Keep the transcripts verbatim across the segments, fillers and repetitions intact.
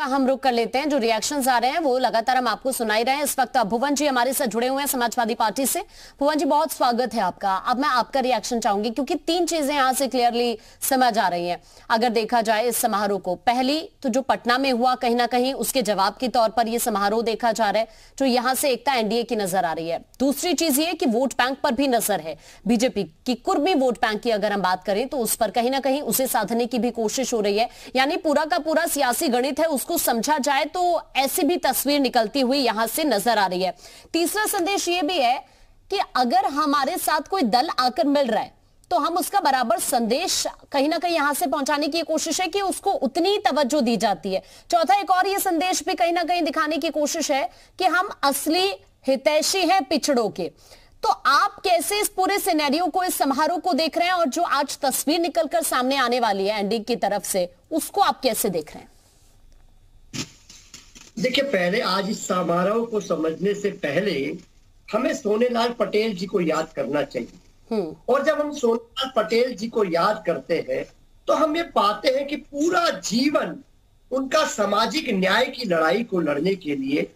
का हम रुक कर लेते हैं, जो रिएक्शंस आ रहे हैं वो लगातार हम आपको सुनाई रहे हैं। इस वक्त भुवन जी हमारे साथ जुड़े हुए हैं समाजवादी पार्टी से। भुवन जी बहुत स्वागत है आपका। अब मैं आपका रिएक्शन चाहूंगी क्योंकि तीन चीजें यहाँ से क्लियरली समझ आ रही हैं अगर देखा जाए इस समारोह को। पहली तो जो पटना में हुआ कहीं ना कहीं उसके जवाब के तौर पर यह समारोह देखा जा रहा है, जो यहाँ से एकता एनडीए की नजर आ रही है। दूसरी चीज ये कि वोट बैंक पर भी नजर है बीजेपी की, कुर्मी वोट बैंक की अगर हम बात करें तो उस पर कहीं ना कहीं उसे साधने की भी कोशिश हो रही है। यानी पूरा का पूरा सियासी गणित है, उसको समझा जाए तो ऐसी भी तस्वीर निकलती हुई यहां से नजर आ रही है। तीसरा संदेश यह भी है कि अगर हमारे साथ कोई दल आकर मिल रहा है तो हम उसका बराबर संदेश कहीं ना कहीं यहां से पहुंचाने की कोशिश है कि उसको उतनी तवज्जो दी जाती है। चौथा एक और यह संदेश भी कहीं ना कहीं दिखाने की कोशिश है कि हम असली हितैषी हैं पिछड़ों के। तो आप कैसे इस पूरे सिनेरियो को, इस समारोह को देख रहे हैं और जो आज तस्वीर निकलकर सामने आने वाली है एनडीए की तरफ से, उसको आप कैसे देख रहे हैं? देखिए, पहले आज इस समारोह को समझने से पहले हमें सोनेलाल पटेल जी को याद करना चाहिए। और जब हम सोनेलाल पटेल जी को याद करते हैं तो हम ये पाते हैं कि पूरा जीवन उनका सामाजिक न्याय की लड़ाई को लड़ने के लिए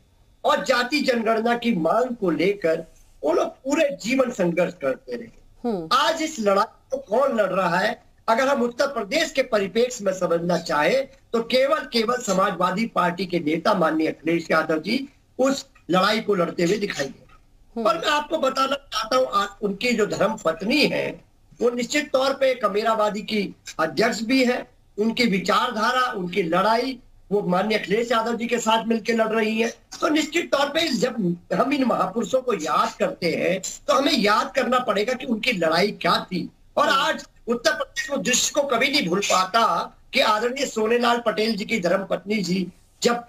और जाति जनगणना की मांग को लेकर वो लोग पूरे जीवन संघर्ष करते रहे। आज इस लड़ाई को कौन लड़ रहा है अगर हम उत्तर प्रदेश के परिप्रेक्ष्य में समझना चाहें तो केवल केवल समाजवादी पार्टी के नेता माननीय अखिलेश यादव जी उस लड़ाई को लड़ते हुए दिखाई दे। पर मैं आपको बताना चाहता हूँ, उनकी जो धर्म पत्नी है वो निश्चित तौर पर एक अमीराबादी की अध्यक्ष भी है। उनकी विचारधारा, उनकी लड़ाई वो माननीय अखिलेश यादव जी के साथ मिलकर लड़ रही है। तो निश्चित तौर पे जब हम इन महापुरुषों को याद करते हैं तो हमें याद करना पड़ेगा कि उनकी लड़ाई क्या थी। और आज उत्तर प्रदेश को दृश्य को कभी नहीं भूल पाता कि आदरणीय सोनेलाल पटेल जी की धर्मपत्नी जी जब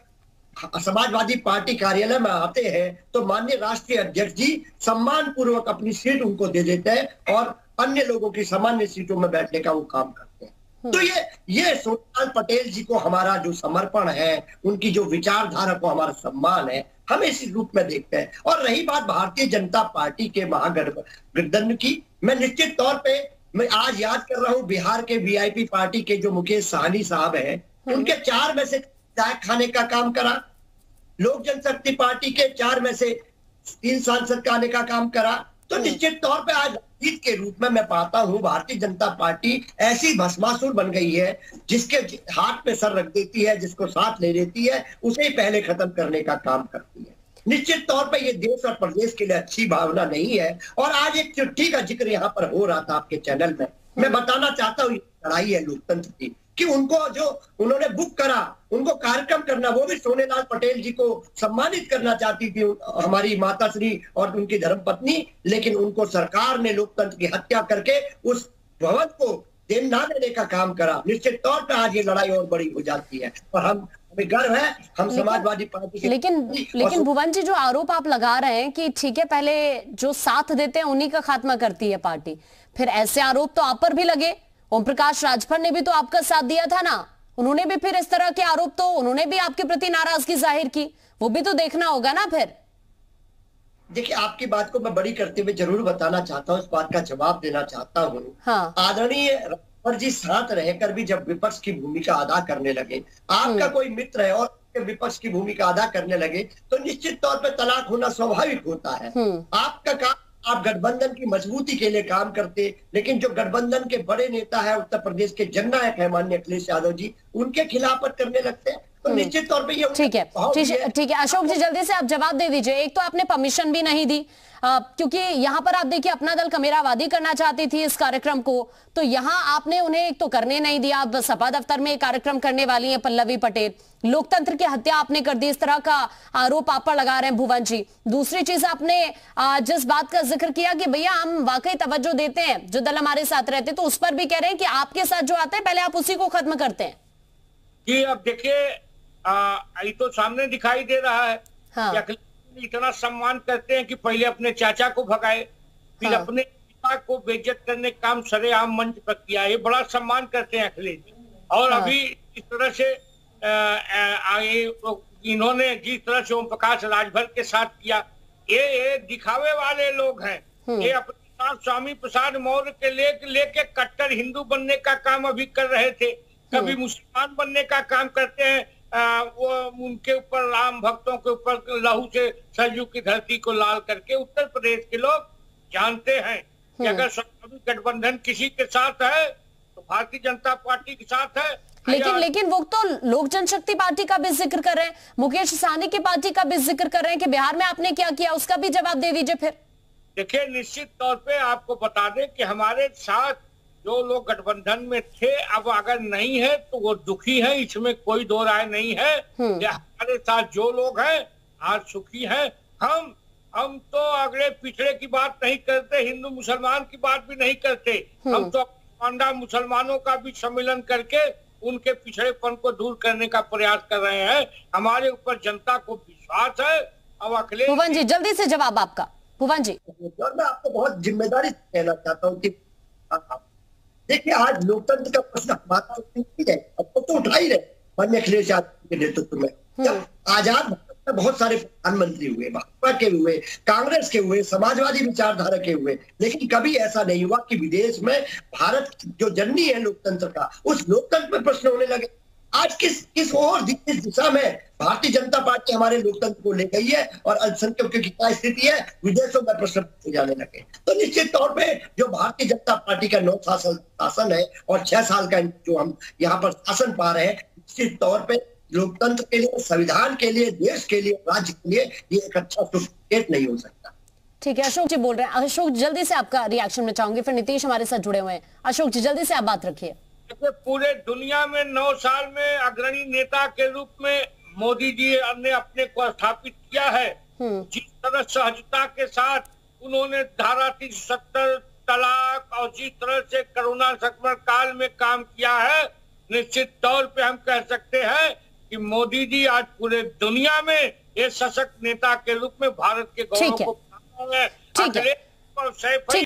समाजवादी पार्टी कार्यालय में आते हैं तो माननीय राष्ट्रीय अध्यक्ष जी सम्मान पूर्वक अपनी सीट उनको दे देते हैं और अन्य लोगों की सामान्य सीटों में बैठने का वो काम करते हैं। तो ये ये सोनेलाल पटेल जी को हमारा जो समर्पण है, उनकी जो विचारधारा को हमारा सम्मान है, हम इसी रूप में देखते हैं। और रही बात भारतीय जनता पार्टी के महागठबंधन की, मैं निश्चित तौर पे मैं आज याद कर रहा हूँ बिहार के वीआईपी पार्टी के जो मुकेश सहनी साहब हैं, उनके चार में से विधायक खाने का काम करा। लोक जनशक्ति पार्टी के चार में से तीन सांसद का आने का काम करा। तो निश्चित तौर पे आज राजनीति के रूप में मैं पाता हूँ भारतीय जनता पार्टी ऐसी भस्मासुर बन गई है जिसके हाथ पे सर रख देती है, जिसको साथ ले लेती है उसे ही पहले खत्म करने का काम करती है। निश्चित तौर पे ये देश और प्रदेश के लिए अच्छी भावना नहीं है। और आज एक चिट्ठी का जिक्र यहाँ पर हो रहा था आपके चैनल में, मैं बताना चाहता हूँ लड़ाई है लोकतंत्र की कि उनको जो उन्होंने बुक करा, उनको कार्यक्रम करना, वो भी सोनेलाल पटेल जी को सम्मानित करना चाहती थी हमारी माता श्री और उनकी धर्मपत्नी, लेकिन उनको सरकार ने लोकतंत्र की हत्या करके उस भवन को देना देने का काम करा। निश्चित तौर पर आज ये लड़ाई और बड़ी हो जाती है और हम हमें गर्व है हम समाजवादी पार्टी। लेकिन लेकिन भुवन जी, जो आरोप आप लगा रहे हैं कि ठीक है पहले जो साथ देते हैं उन्हीं का खात्मा करती है पार्टी, फिर ऐसे आरोप तो आप पर भी लगे। ओम प्रकाश राजभर ने भी तो आपका साथ दिया था ना, उन्होंने भी फिर इस तरह के आरोप तो उन्होंने भी आपके प्रति नाराजगी जाहिर की, वो भी तो देखना होगा ना फिर। देखिए, आपकी बात को मैं बड़ी करते हुए जरूर बताना चाहता हूँ, इस बात का जवाब देना चाहता हूँ। हाँ। आदरणीय राजभर जी साथ रहकर भी जब विपक्ष की भूमिका अदा करने लगे, आपका कोई मित्र है और विपक्ष की भूमिका अदा करने लगे तो निश्चित तौर पर तलाक होना स्वाभाविक होता है। आपका काम, आप गठबंधन की मजबूती के लिए काम करते, लेकिन जो गठबंधन के बड़े नेता है उत्तर प्रदेश के जननायक है माननीय अखिलेश यादव जी, उनके खिलाफत करने लगते हैं। तो निश्चित तौर पे ये ठीक है ठीक है अशोक जी जल्दी से आप जवाब दे दीजिए। एक तो आपने परमिशन भी नहीं दी आ, क्योंकि यहाँ पर आप देखिए अपना दल कमेरावादी करना चाहती थी इस कार्यक्रम को, तो यहाँ आपने उन्हें एक तो करने नहीं दिया। आप सपा दफ्तर में कार्यक्रम करने वाली है पल्लवी पटेल, लोकतंत्र की हत्या आपने कर दी, इस तरह का आरोप आप पर लगा रहे हैं भुवन जी। दूसरी चीज, आपने जिस बात का जिक्र किया कि भैया हम वाकई तवज्जो देते हैं जो दल हमारे साथ रहते, तो उस पर भी कह रहे हैं कि आपके साथ जो आता है पहले आप उसी को खत्म करते हैं। जी, अब देखिए ये तो सामने दिखाई दे रहा है। हाँ। कि इतना सम्मान करते हैं कि पहले अपने चाचा को भगाए, फिर हाँ। अपने पिता को बेइज्जत करने का काम सरेआम मंच पर किया। ये बड़ा सम्मान करते हैं अखिलेश जी। और हाँ। अभी इस तरह से आ, आ, इन्होंने जिस तरह से ओम प्रकाश राजभर के साथ किया, ये ये दिखावे वाले लोग हैं। ये अपने साथ स्वामी प्रसाद मौर्य के लेके ले कट्टर हिंदू बनने का काम अभी कर रहे थे, कभी मुसलमान बनने का काम करते हैं। आ, वो उनके ऊपर, राम भक्तों के ऊपर लहू से सरयू की धरती को लाल करके उत्तर प्रदेश के लोग जानते हैं कि अगर सत्तारूढ़ गठबंधन किसी के साथ है तो भारतीय जनता पार्टी के साथ है। लेकिन लेकिन वो तो लोक जनशक्ति पार्टी का भी जिक्र कर रहे हैं, मुकेश सहनी की पार्टी का भी जिक्र कर रहे हैं कि बिहार में आपने क्या किया, उसका भी जवाब दे दीजिए। फिर देखिए, निश्चित तौर पे आपको बता दें कि हमारे साथ जो लोग गठबंधन में थे अब अगर नहीं है तो वो दुखी है, इसमें कोई दो राय नहीं है। हमारे साथ जो लोग हैं आज सुखी है। हम हम तो अगले पिछड़े की बात नहीं करते, हिंदू मुसलमान की बात भी नहीं करते। हम तो मुसलमानों का भी सम्मेलन करके उनके पिछड़ेपन को दूर करने का प्रयास कर रहे हैं। हमारे ऊपर जनता को विश्वास है। अब अखिलेश भुवन जी, जल्दी से जवाब आपका। भुवन जी, मैं आपको बहुत जिम्मेदारी से कहना चाहता हूँ कि देखिए, आज लोकतंत्र का प्रश्न हमारा तो उठा ही रहे माननीय अखिलेश यादव के नेतृत्व में। जब आजाद भारत में बहुत सारे प्रधानमंत्री हुए, भाजपा के हुए, कांग्रेस के हुए, समाजवादी विचारधारा के हुए, लेकिन कभी ऐसा नहीं हुआ कि विदेश में भारत जो जननी है लोकतंत्र का, उस लोकतंत्र पर प्रश्न होने लगे। आज किस किस और किस दिशा में भारतीय जनता पार्टी हमारे लोकतंत्र को ले गई है और अल्पसंख्यकों की क्या स्थिति है, विदेशों में प्रश्न पूछे जाने लगे। तो निश्चित तौर पे जो भारतीय जनता पार्टी का नौ साल शासन है और छह साल का जो हम यहाँ पर शासन पा रहे हैं, निश्चित तौर पे लोकतंत्र के लिए, संविधान के लिए, देश के लिए, राज्य के लिए ये एक अच्छा संकेत नहीं हो सकता। ठीक है, अशोक जी बोल रहे हैं। अशोक, जल्दी से आपका रिएक्शन में चाहूंगी, फिर नीतीश हमारे साथ जुड़े हुए हैं। अशोक जी, जल्दी से आप बात रखिए। पूरे दुनिया में नौ साल में अग्रणी नेता के रूप में मोदी जी ने अपने को स्थापित किया है। जिस तरह सहजता के साथ उन्होंने धारा तीन सत्तर तलाक और जिस तरह से कोरोना संक्रमण काल में काम किया है, निश्चित तौर पे हम कह सकते हैं कि मोदी जी आज पूरे दुनिया में एक सशक्त नेता के रूप में भारत के गौरव को बढ़ा रहे हैं।